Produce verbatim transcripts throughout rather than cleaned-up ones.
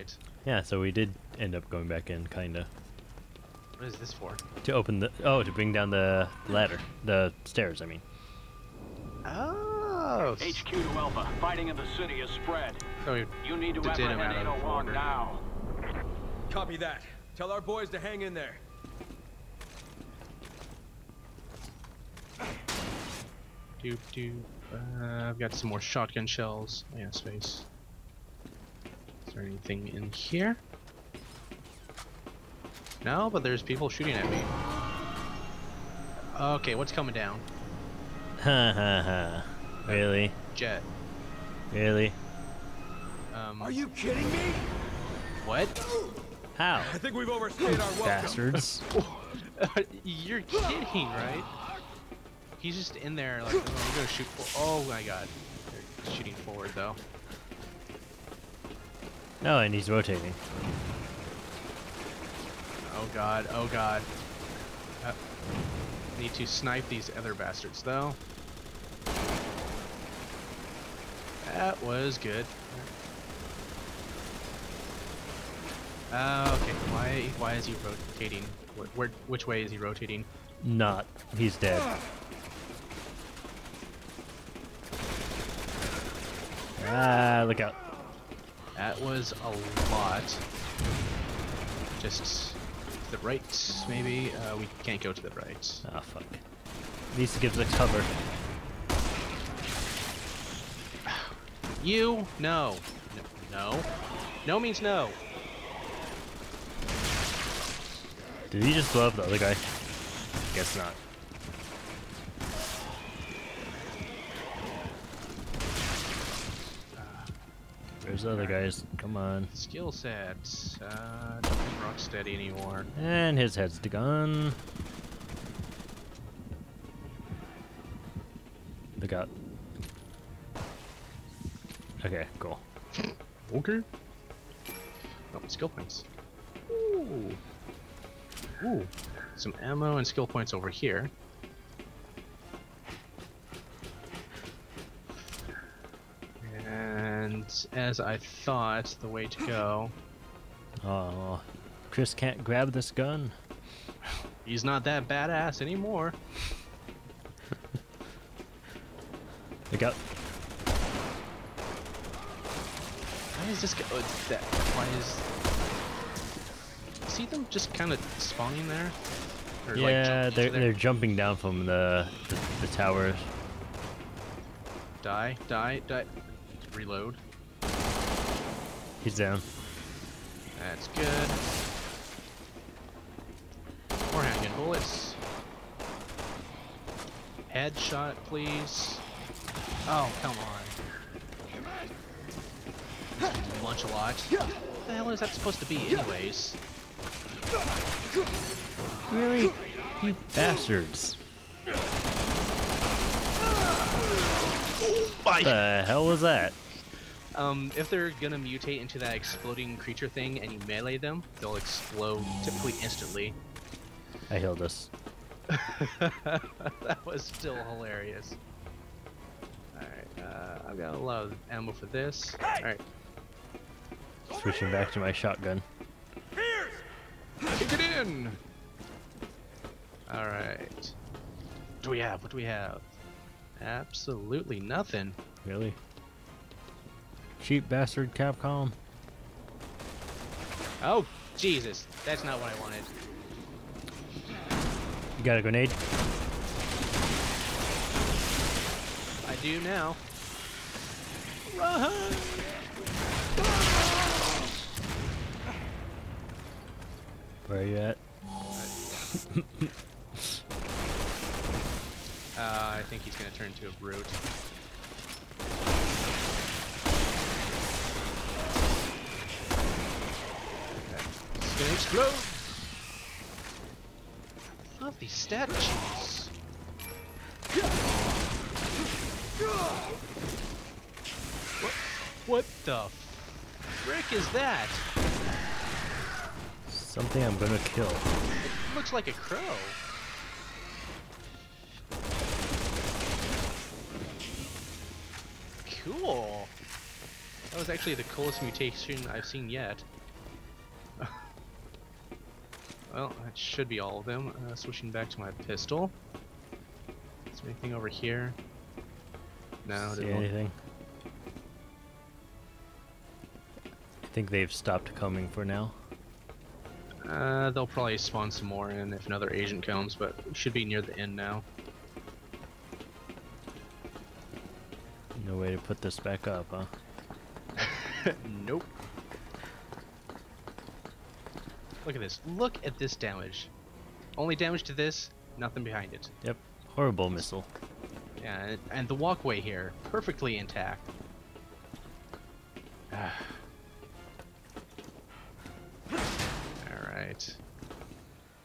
right. Yeah, so we did end up going back in, kinda. What is this for? To open the... Oh, to bring down the ladder. The stairs, I mean. Oh! H Q to Alpha. Fighting in the city is spread. So we you need to apprehend Ada Wong now. Copy that. Tell our boys to hang in there. Doop doop. Uh, I've got some more shotgun shells. Oh, yeah, space. Is there anything in here? No, but there's people shooting at me. Okay, what's coming down? Ha ha ha. Really? Jet. Really? Um, Are you kidding me? What? How? I think we've overstayed our welcome. Bastards. You're kidding, right? He's just in there like, oh, I'm gonna shoot for oh my god. They're shooting forward though. No, and he's rotating. Oh god, oh god. Uh, need to snipe these other bastards though. That was good. Uh, okay, why why is he rotating? Where, where which way is he rotating? Not. He's dead. Ah, look out. That was a lot. Just to the right, maybe? Uh, we can't go to the right. Ah, oh, fuck. At least it gives us cover. You? No. No. No, no means no. Did he just blow up the other guy? Guess not. There's other guys. Come on. Skill sets. Uh, don't be rock steady anymore. And his head's gone. Look out. Okay, cool. Okay. Oh, skill points. Ooh. Ooh. Some ammo and skill points over here. As I thought, the way to go. Oh, Chris can't grab this gun. He's not that badass anymore. Look out! Why is this guy? Oh, that. Why is? See them just kind of spawning there? Or yeah, like they're they're jumping down from the the, the towers. Die! Die! Die! Reload. He's down. That's good. More handgun bullets. Headshot, please. Oh, come on. Lunch a lot. What the hell is that supposed to be, anyways? Really? You bastards. What the hell was that? Um, if they're gonna mutate into that exploding creature thing and you melee them, they'll explode typically instantly. I healed us. That was still hilarious. Alright, uh, I've got a lot of ammo for this. Alright. Switching back to my shotgun. Kick it in! Alright. What do we have? What do we have? Absolutely nothing. Really? Cheap bastard Capcom. Oh, Jesus. That's not what I wanted. You got a grenade? I do now. Run! Where are you at? Uh, I think he's gonna turn into a brute. It's gonna explode! I love these statues. What, what the frick is that? Something I'm gonna kill. It looks like a crow. Cool. That was actually the coolest mutation I've seen yet. Well, that should be all of them. Uh, switching back to my pistol. Is there anything over here? No, see anything? I think they've stopped combing for now. Uh, they'll probably spawn some more in if another agent comes, but we should be near the end now. No way to put this back up, huh? Nope. Look at this. Look at this damage. Only damage to this, nothing behind it. Yep. Horrible missile. Yeah, and the walkway here, perfectly intact. Alright.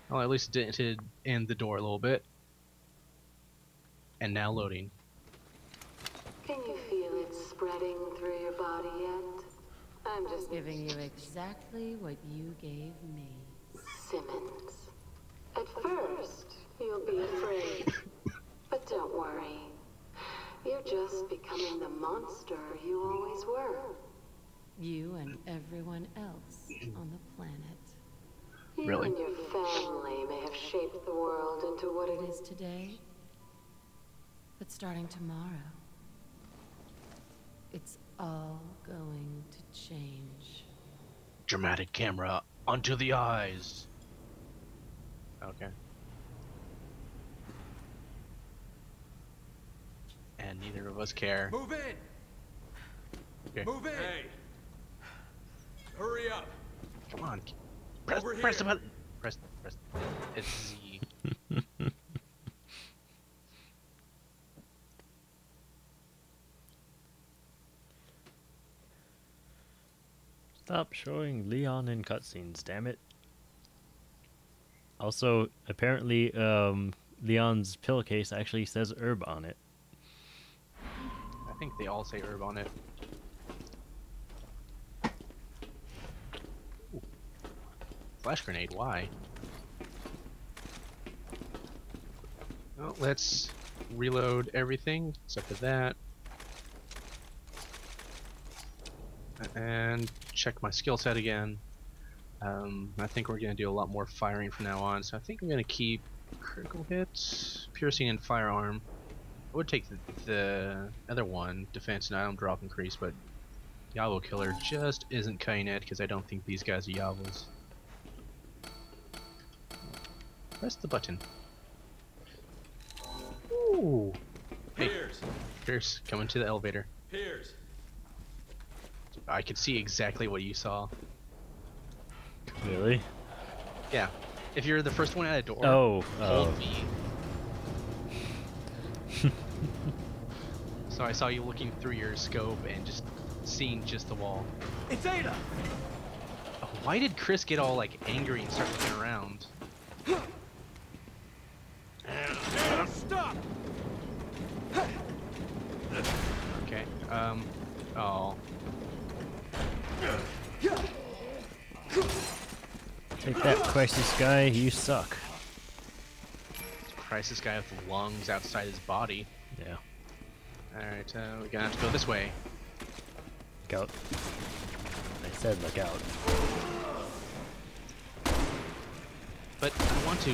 Well, at least it did end the door a little bit. And now loading. Can you feel it spreading through your body yet? I'm just giving you exactly what you gave me. Simmons. At first, you'll be afraid. But don't worry. You're just becoming the monster you always were. You and everyone else on the planet. Really? You and your family may have shaped the world into what it is today. But starting tomorrow, it's all going to change. Dramatic camera onto the eyes. Okay. And neither of us care. Move in. Okay. Move in. Hey. Hurry up. Come on. Press, press the button. Press, press. It's Z. Stop showing Leon in cutscenes, damn it. Also, apparently, um, Leon's pill case actually says herb on it. I think they all say herb on it. Ooh. Flash grenade, why? Well, let's reload everything except for that. And check my skill set again. Um, I think we're going to do a lot more firing from now on, so I think I'm going to keep critical hits, piercing, and firearm. I would take the, the other one, defense and item drop increase, but J'avo killer just isn't cutting it because I don't think these guys are J'avos. Press the button. Ooh. Hey, Pierce. Pierce, coming to the elevator. Pierce. I could see exactly what you saw. Really? Yeah. If you're the first one at a door, oh, hold oh. me. So I saw you looking through your scope and just seeing just the wall. It's Ada! Oh, why did Chris get all like angry and start looking around? Ada, stop! Okay. Um. Oh. Take that, Crisis Guy, you suck. Crisis Guy with lungs outside his body. Yeah. Alright, uh, we're gonna have to go this way. Look out. I said look out. But I want to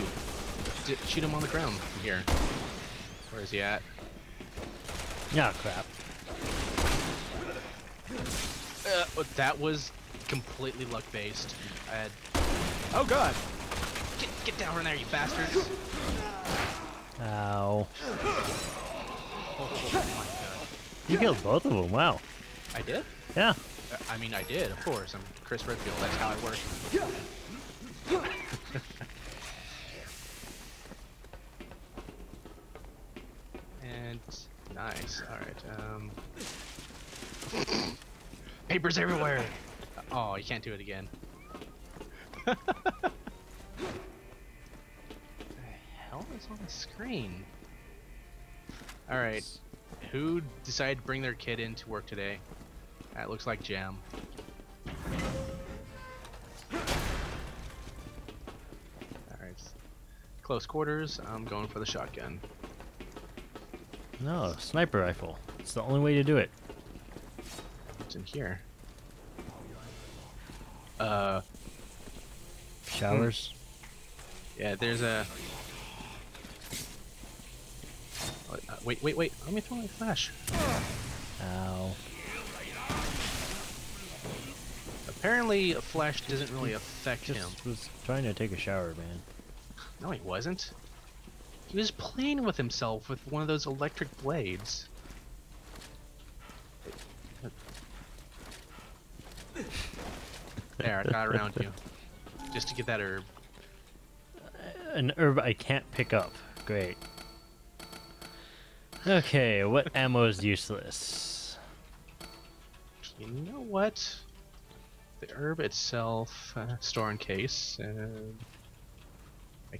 D shoot him on the ground from here. Where is he at? Yeah, crap. Uh, that was completely luck-based. I had... Oh god! Get, get down from there, you bastards! Ow. Oh my god. You killed both of them, wow. I did? Yeah. Uh, I mean, I did, of course. I'm Chris Redfield, that's how I work. And... nice, alright. Um... Papers everywhere! Oh, you can't do it again. What the hell is on the screen? Alright, who decided to bring their kid in to work today? That looks like Jam. Alright, close quarters, I'm going for the shotgun. No, sniper rifle. It's the only way to do it. left in here? Uh, showers. Hmm. Yeah, there's a. Wait, wait, wait! Let me throw my flash. Ow. Apparently, a flash doesn't really affect him. Just was trying to take a shower, man. No, he wasn't. He was playing with himself with one of those electric blades. There, I got around you. Just to get that herb. An herb I can't pick up. Great. Okay, what ammo is useless? You know what? The herb itself, uh, store in case. Uh, I,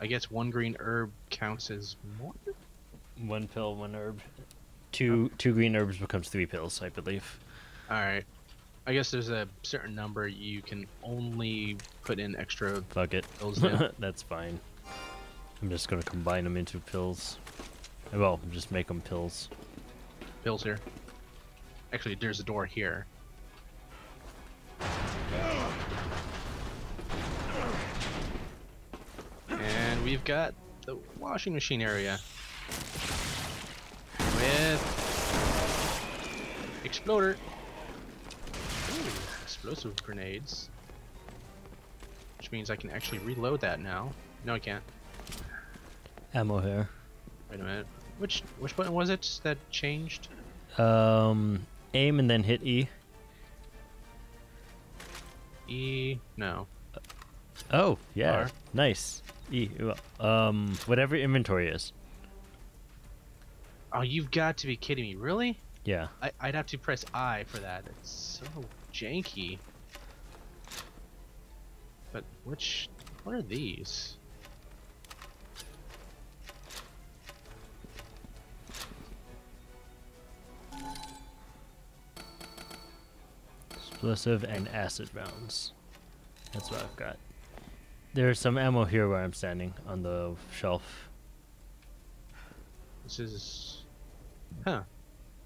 I guess one green herb counts as more? One pill, one herb. Two, two green herbs becomes three pills, I believe. Alright. I guess there's a certain number you can only put in extra Fuck it. pills in. That's fine. I'm just going to combine them into pills. Well, just make them pills. Pills here. Actually, there's a door here. And we've got the washing machine area with exploder. Ooh, explosive grenades, which means I can actually reload that now. No, I can't. Ammo here. Wait a minute. Which which button was it that changed? Um, aim and then hit E. E, no. Oh, yeah. R. Nice. E, um, whatever inventory is. Oh, you've got to be kidding me. Really? Yeah. I, I'd have to press I for that. It's so janky. But which, what are these? Explosive and acid rounds. That's what I've got. There's some ammo here where I'm standing on the shelf. This is... Huh.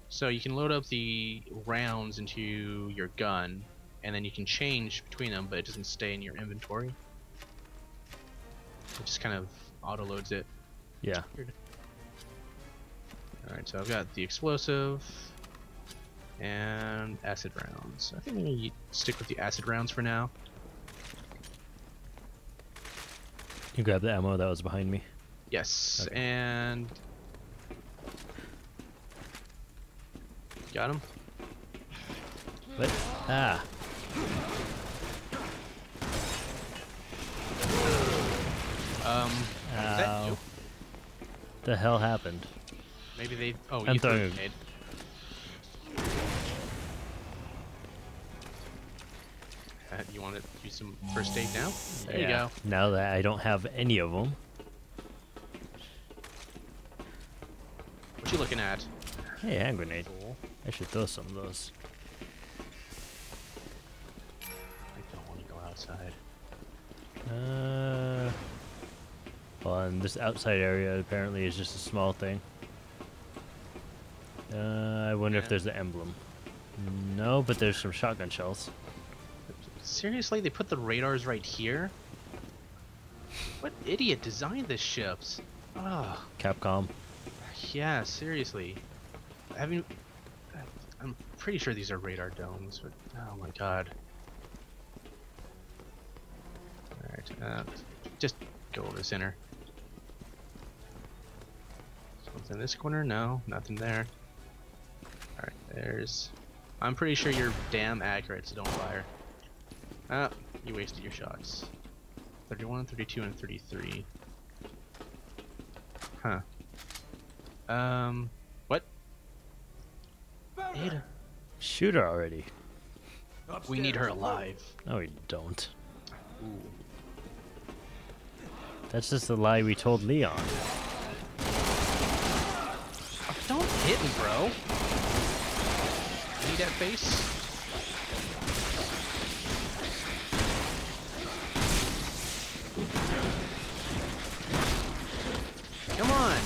So you can load up the rounds into your gun, and then you can change between them, but it doesn't stay in your inventory. It just kind of auto-loads it. Yeah. Alright, so I've got the explosive... and acid rounds. I think I'm gonna stick with the acid rounds for now. You grabbed the ammo that was behind me? Yes, okay. And... Got him. What? Ah. Um, Ow. That you? The hell happened? Maybe they... Oh, I'm you threw a grenade. You want to do some first aid now? There yeah. you go. Now that I don't have any of them. What you looking at? Hey, hand grenade. Cool. I should throw some of those. I don't want to go outside. Uh. Well, and this outside area apparently is just a small thing. Uh, I wonder yeah. if there's an emblem. No, but there's some shotgun shells. Seriously, they put the radars right here? What idiot designed this ships? Ugh. Capcom. Yeah, seriously. I mean, I'm pretty sure these are radar domes, but oh my god. Alright, uh, just go over the center. Something in this corner? No, nothing there. Alright, there's... I'm pretty sure you're damn accurate, so don't fire. Ah, you wasted your shots. thirty-one, thirty-two, and thirty-three. Huh. Um, what? Ada. Shoot her already. Upstairs. We need her alive. No, we don't. Ooh. That's just the lie we told Leon. Don't hit me, bro. Need that face? Come on!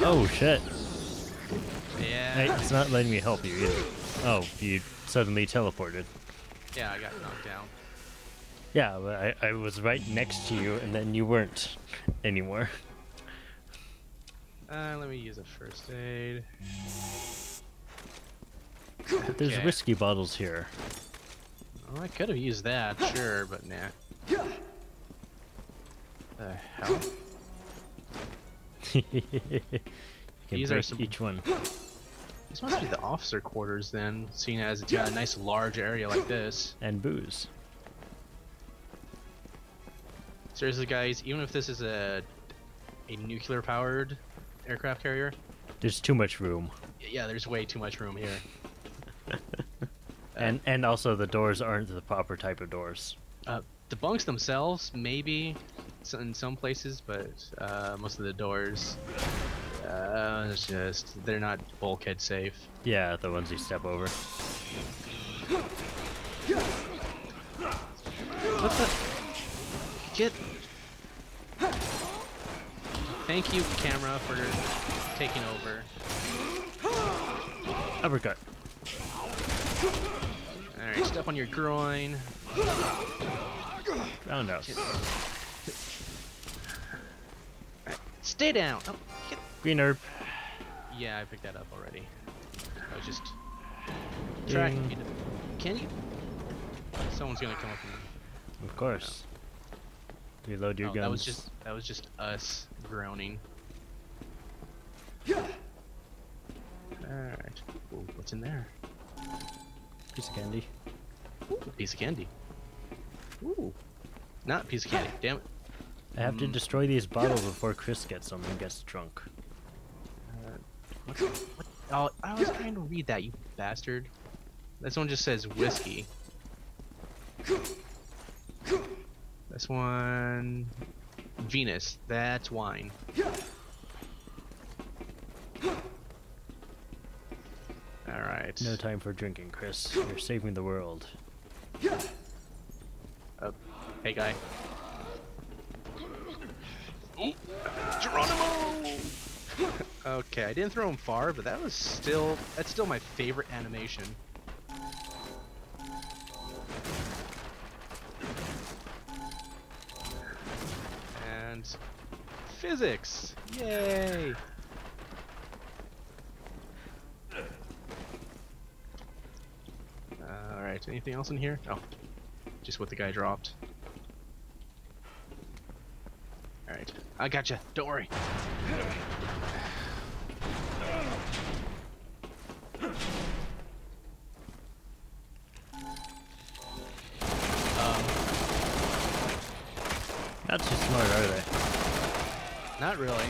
Oh shit. Yeah. Hey, it's not letting me help you either. Oh, you suddenly teleported. Yeah, I got knocked down. Yeah, but I, I was right next to you, and then you weren't anymore. Uh, let me use a first aid. Okay. There's whiskey bottles here. Well, I could have used that, sure, but nah. The hell? These are some... each one. These must be the officer quarters then, seeing as it's got a nice large area like this. And booze. Seriously, guys, even if this is a a nuclear-powered aircraft carrier, there's too much room. Yeah, there's way too much room here. uh, and and also the doors aren't the proper type of doors. Uh, the bunks themselves, maybe, in some places, but uh, most of the doors, uh, it's just they're not bulkhead safe. Yeah, the ones you step over. What the? Get. Thank you, camera, for taking over. Uppercut. Alright, step on your groin. Oh no. Right, stay down! Oh, get. Green herb. Yeah, I picked that up already. I was just tracking you. Can you? Someone's gonna come up with me. Of course. No. Reload your oh, guns. That was just that was just us groaning. All right. Ooh, what's in there? Piece of candy. Ooh, piece of candy. Ooh. Not a piece of candy. Damn it. I have um, to destroy these bottles before Chris gets them and gets drunk. Uh, what, what? Oh, I was trying to read that, you bastard. This one just says whiskey. This one... Venus. That's wine. Alright. No time for drinking, Chris. You're saving the world. Oh. Hey, guy. Ooh. Geronimo! Okay, I didn't throw him far, but that was still... That's still my favorite animation. Physics! Yay! Alright, anything else in here? Oh, just what the guy dropped. Alright, I gotcha, don't worry. Not too smart, are they? Not really.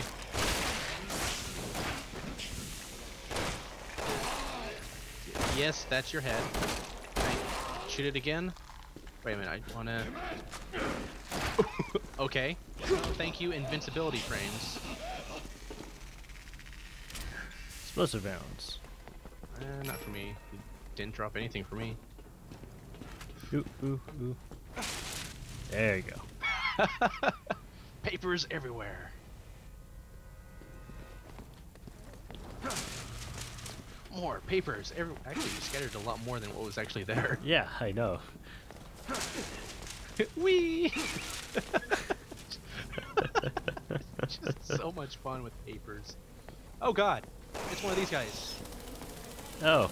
Yes, that's your head. Can I shoot it again? Wait a minute, I wanna... Okay. Thank you, invincibility frames. Explosive rounds. Uh, not for me. It didn't drop anything for me. Ooh, ooh, ooh. There you go. Papers everywhere. More papers everywhere. Actually, you scattered a lot more than what was actually there. Yeah, I know. Wee! Just so much fun with papers. Oh god, it's one of these guys. Oh.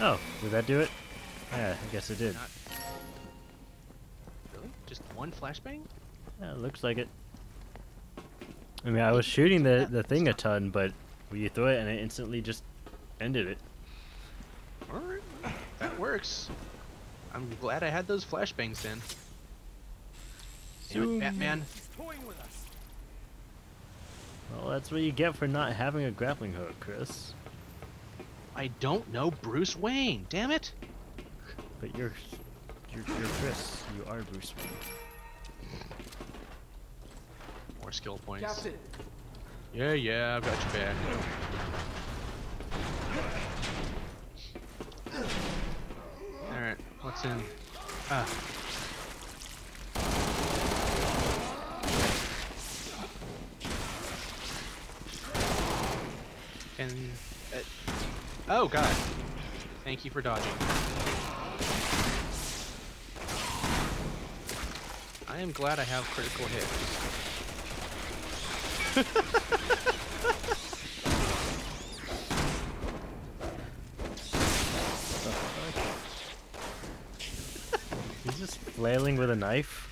Oh, did that do it? Yeah, I guess it did. Not... Really? Just one flashbang? Yeah, it looks like it. I mean, I was shooting the, the thing a ton, but you threw it and it instantly just ended it. Alright, that works. I'm glad I had those flashbangs then. Zoom. Hey, Batman. Well, that's what you get for not having a grappling hook, Chris. I don't know Bruce Wayne, damn it! But you're, you're, you're Chris. You are Bruce Wayne. More skill points. Captain. Yeah, yeah, I've got your back. All right, what's in? Ah. And uh, oh god! Thank you for dodging. I am glad I have critical hits. Flailing with a knife?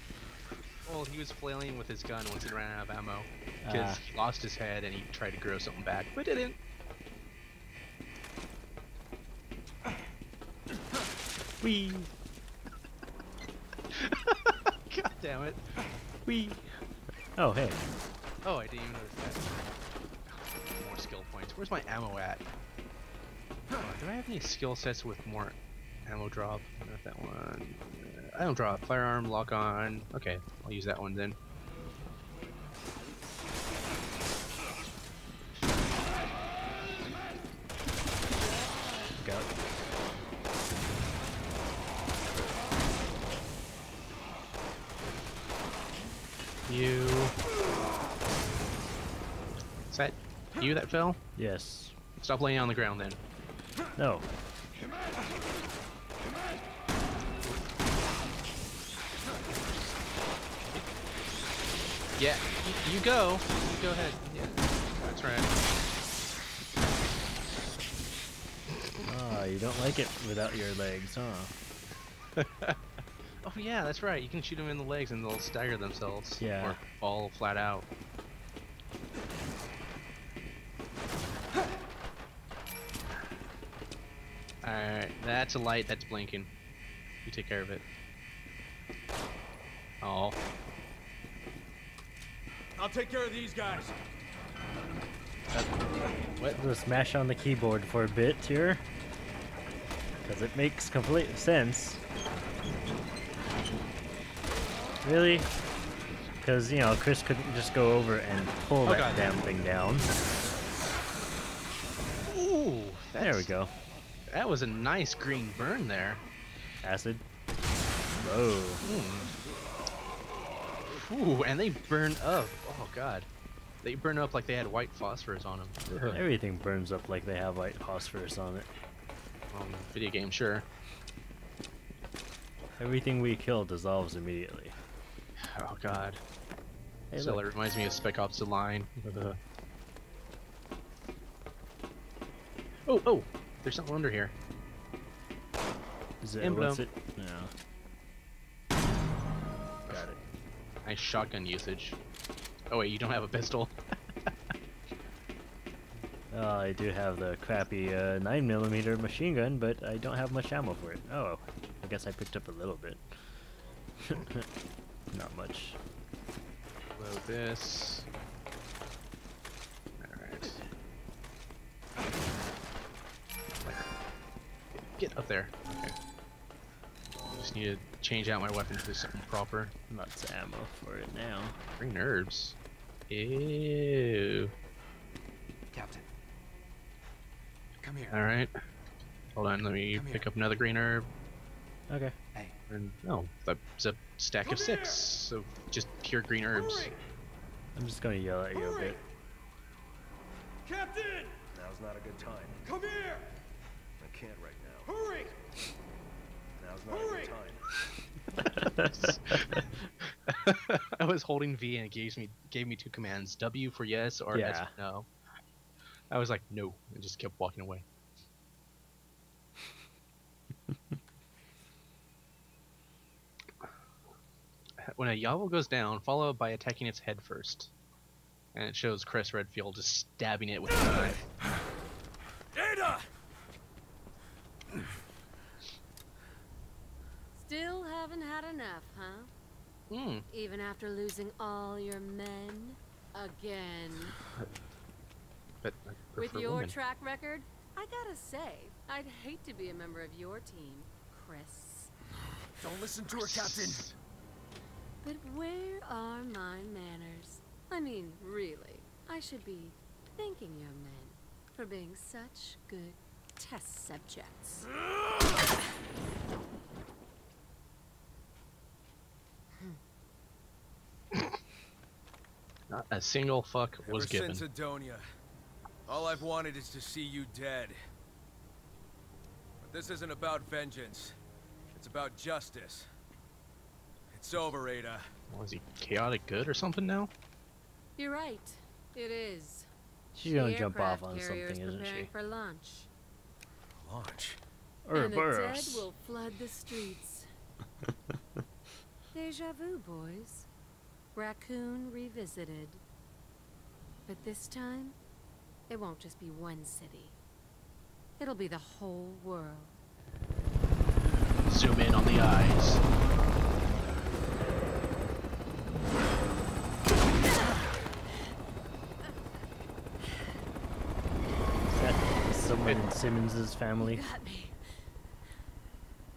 Well, he was flailing with his gun once he ran out of ammo. Because ah. he lost his head and he tried to grow something back, but didn't. Wee. God damn it. Wee. Oh, hey. Oh, I didn't even notice that. More skill points. Where's my ammo at? Oh, do I have any skill sets with more ammo drop? Not that one. I don't draw a firearm, lock on. Okay, I'll use that one then. Got it. You. Is that you that fell? Yes. Stop laying on the ground then. No. Yeah, you, you go. You go ahead. Yeah, that's right. Ah, oh, you don't like it without your legs, huh? Oh yeah, that's right. You can shoot them in the legs and they'll stagger themselves. Yeah. Or fall flat out. All right, that's a light. That's blinking. You take care of it. Oh. I'll take care of these guys. Uh, what? We'll smash on the keyboard for a bit here, because it makes complete sense. Really? Because you know Chris couldn't just go over and pull oh, that God. damn thing down. Ooh! There we go. That was a nice green burn there. Acid. Oh. Ooh, and they burn up. Oh god, they burn up like they had white phosphorus on them. Sure. Everything burns up like they have white phosphorus on it. Um, video game, sure. Everything we kill dissolves immediately. Oh god. Hey, so that reminds me of Spec Ops the Line. Uh-huh. Oh, oh, there's something under here. Is it? What's it? No. Nice shotgun usage. Oh wait, you don't have a pistol. uh, I do have the crappy uh, nine millimeter machine gun, but I don't have much ammo for it. Oh, I guess I picked up a little bit. Not much. Load this. Alright. Get up there. Okay. Just need to change out my weapon to something proper. Lots of ammo for it now. Green herbs. Ew. Captain, come here. All right. Hold on. Let me come pick here. up another green herb. Okay. Hey. And no, oh, that's a stack come of six here. of just pure green herbs. Hurry. I'm just gonna yell at you Hurry. a bit. Captain. Now's not a good time. Come here. I can't right now. Hurry. Now's not Hurry. a good time. I was holding V and it gave me gave me two commands: W for yes or yeah. S for no. I was like no, and just kept walking away. When a Y'avo goes down, follow by attacking its head first, and it shows Chris Redfield just stabbing it with a knife. Ada. Still haven't had enough, huh? Mm. Even after losing all your men again. But with your women. track record, I gotta say, I'd hate to be a member of your team, Chris. Don't listen to her, Captain. But where are my manners? I mean, really, I should be thanking your men for being such good test subjects. Not a single fuck Ever was given. Since Adonia, all I've wanted is to see you dead. But this isn't about vengeance. It's about justice. It's over, Ada. Was he chaotic good or something now? You're right. It is. She's gonna jump off on something, isn't she? For launch. Launch. And the dead will flood the streets. Deja vu, boys. Raccoon revisited. But this time, it won't just be one city. It'll be the whole world. Zoom in on the eyes. Is that someone in Simmons' family? You got me.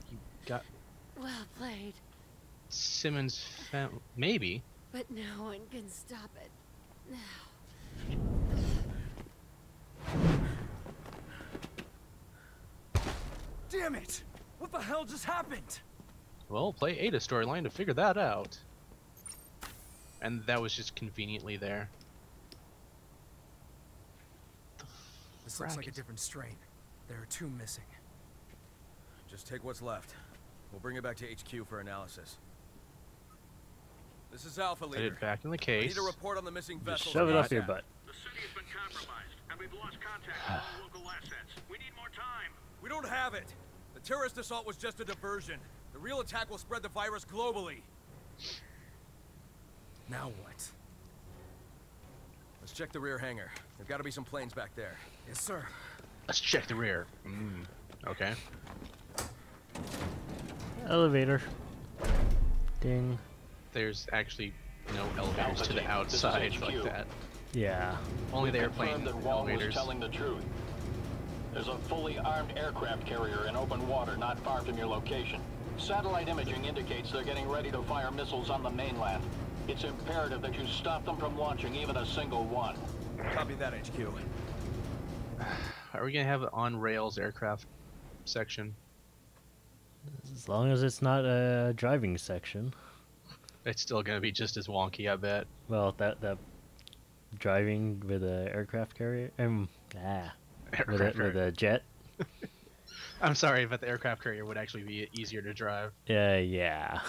You got me. Well played. Simmons' family? Maybe. But no one can stop it now. Damn it! What the hell just happened? Well, play Ada storyline to figure that out. And that was just conveniently there. The this looks like a different strain. There are two missing. Just take what's left. We'll bring it back to H Q for analysis. This is Alpha Leader. Put it back in the case. Need a report on the missing vessel. Just shove it up your butt. The city has been compromised, and we've lost contact with all local assets. We need more time. We don't have it. The terrorist assault was just a diversion. The real attack will spread the virus globally. Now what? Let's check the rear hangar. There've got to be some planes back there. Yes, sir. Let's check the rear. Mm, okay. Elevator. Ding. There's actually no elevators to the outside like that. Yeah. Only the airplane that Wong was telling the truth. There's a fully armed aircraft carrier in open water not far from your location. Satellite imaging indicates they're getting ready to fire missiles on the mainland. It's imperative that you stop them from launching even a single one. Copy that, H Q. Are we going to have an on-rails aircraft section? As long as it's not a driving section. It's still going to be just as wonky, I bet. Well, that, that driving with an aircraft carrier? Um, ah. With a, with a jet. I'm sorry, but the aircraft carrier would actually be easier to drive. Yeah, uh, yeah.